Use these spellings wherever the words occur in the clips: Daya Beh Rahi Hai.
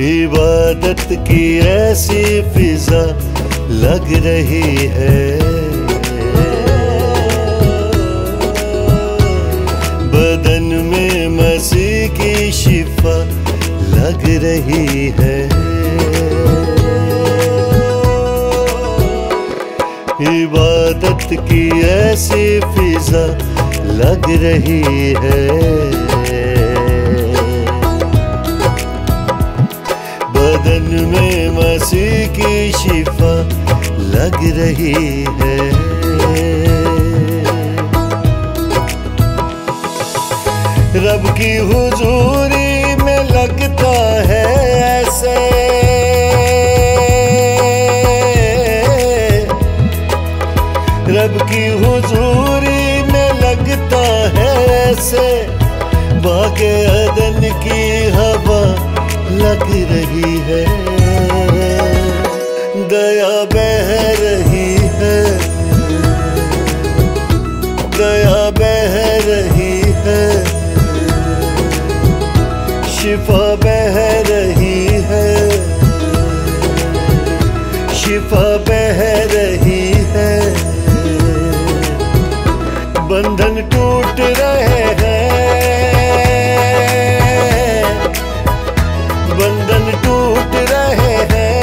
इबादत की ऐसी फिजा लग रही है। बदन में मसीह की शिफा लग रही है। इबादत की ऐसी फिजा लग रही है। बदन में मसीह की शिफा लग रही है। रब की हुजूरी में लगता है ऐसे, रब की हुजूरी में लगता है ऐसे, बागे अदन की हवा लग रही है। दया बह रही है, दया बह रही है, शिफा बह रही है, शिफा बह रही है। बंधन टूट रहे हैं, बंधन टूट रहे हैं,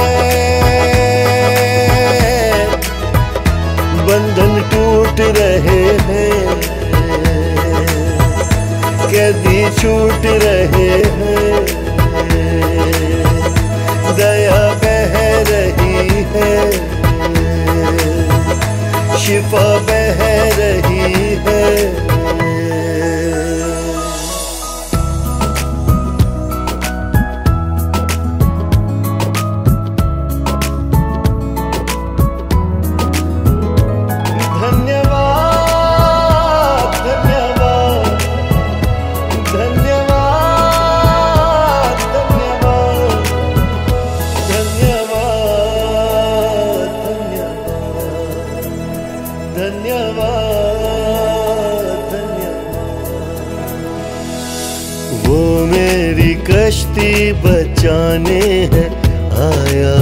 बंधन टूट रहे हैं, कैदी छूट रहे हैं। दया बह रही है, शिफा बह रही है। वो मेरी कश्ती बचाने है आया,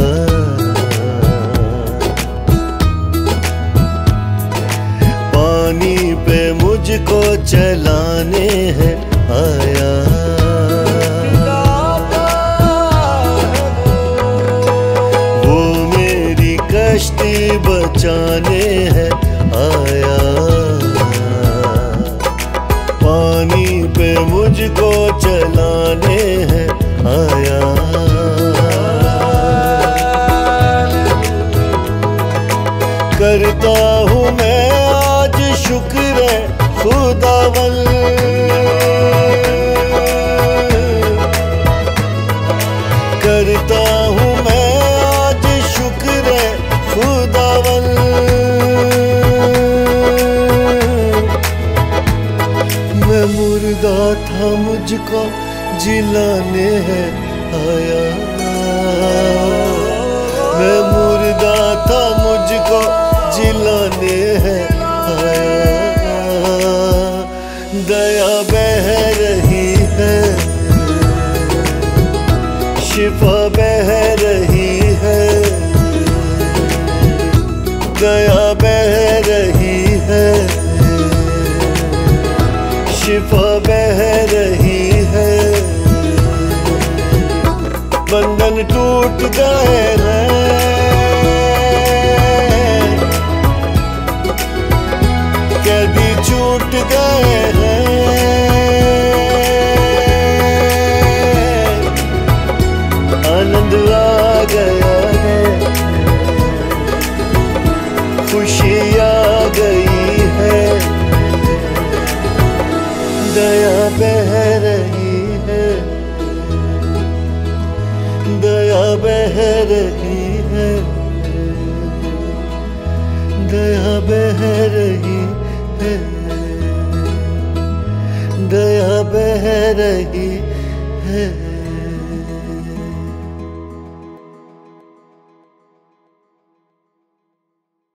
पानी पे मुझको चलाने है आया। वो मेरी कश्ती बचाने है आया, पानी पे मुझको चलाने है आया। करता हूँ मैं आज शुक्र खुदावन, करता हूँ मैं आज शुक्र खुदावन। मुर्दा था मुझको जिलाने है आया, मैं मुर्दा था मुझको जिलाने है आया। दया बह रही है, शिफा बह रही है, दया बह रही है, शिफा बह रही है। बंधन टूट गए हैं, कैदी छूट गए हैं, आनंद आ गया है, खुशी आ गई है। दया बह रही है, दया बह रही है, दया बह रही है, दया बह रही है।